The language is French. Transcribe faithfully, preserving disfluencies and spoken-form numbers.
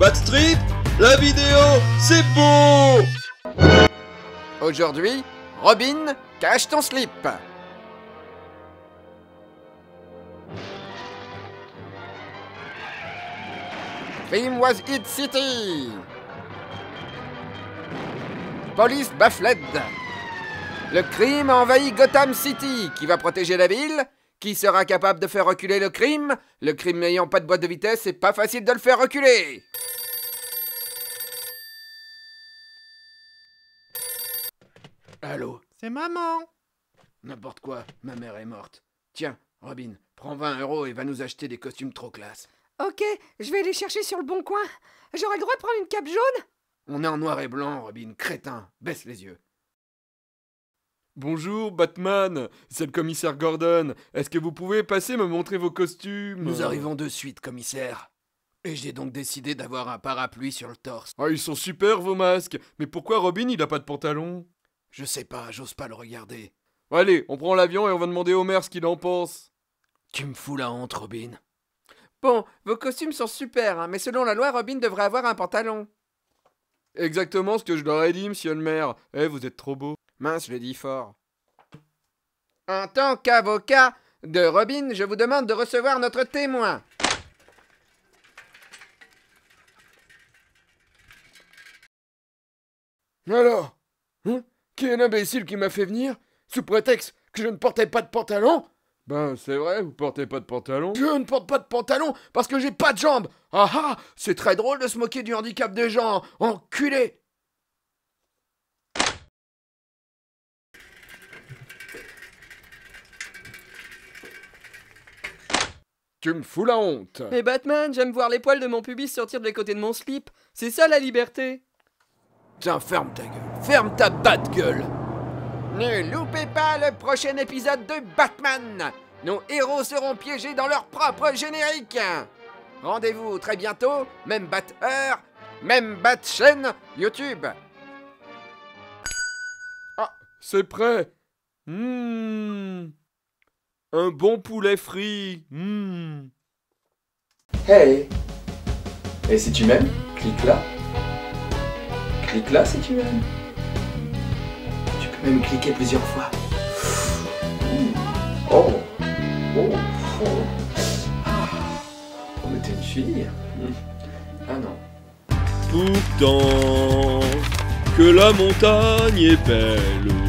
Batstrip, la vidéo, c'est beau! Aujourd'hui, Robin, cache ton slip! Crime was hit city! Police baffled! Le crime a envahi Gotham City, qui va protéger la ville, qui sera capable de faire reculer le crime. Le crime n'ayant pas de boîte de vitesse, c'est pas facile de le faire reculer. Allô? C'est maman. N'importe quoi, ma mère est morte. Tiens, Robin, prends vingt euros et va nous acheter des costumes trop classe. Ok, je vais les chercher sur le bon coin. J'aurai le droit de prendre une cape jaune? On est en noir et blanc, Robin, crétin, baisse les yeux. Bonjour Batman, c'est le commissaire Gordon. Est-ce que vous pouvez passer me montrer vos costumes? Nous arrivons de suite, commissaire. Et j'ai donc décidé d'avoir un parapluie sur le torse. Ah, ils sont super vos masques. Mais pourquoi Robin, il a pas de pantalon? Je sais pas, j'ose pas le regarder. Allez, on prend l'avion et on va demander au maire ce qu'il en pense. Tu me fous la honte, Robin. Bon, vos costumes sont super, hein, mais selon la loi, Robin devrait avoir un pantalon. Exactement ce que je leur ai dit, monsieur le maire. Eh, vous êtes trop beau. Mince, je l'ai dit fort. En tant qu'avocat de Robin, je vous demande de recevoir notre témoin. Alors, hein, qui est l'imbécile qui m'a fait venir, sous prétexte que je ne portais pas de pantalon? Ben, c'est vrai, vous portez pas de pantalon. Je ne porte pas de pantalon parce que j'ai pas de jambes. Ah ah, c'est très drôle de se moquer du handicap des gens, enculé. Tu me fous la honte. Mais Batman, j'aime voir les poils de mon pubis sortir des côtés de mon slip. C'est ça la liberté. Tiens, ferme ta gueule. Ferme ta batte gueule. Ne loupez pas le prochain épisode de Batman. Nos héros seront piégés dans leur propre générique. Rendez-vous très bientôt. Même batte heure, même batte chaîne YouTube. Ah, c'est prêt. Mmh. Un bon poulet frit. Mmh. Hey. Et si tu m'aimes, clique là. Clique là si tu m'aimes. Tu peux même cliquer plusieurs fois. Mmh. Oh. Oh. Oh. Oh, mais t'es une chenille. Mmh. Ah non. Pourtant que la montagne est belle.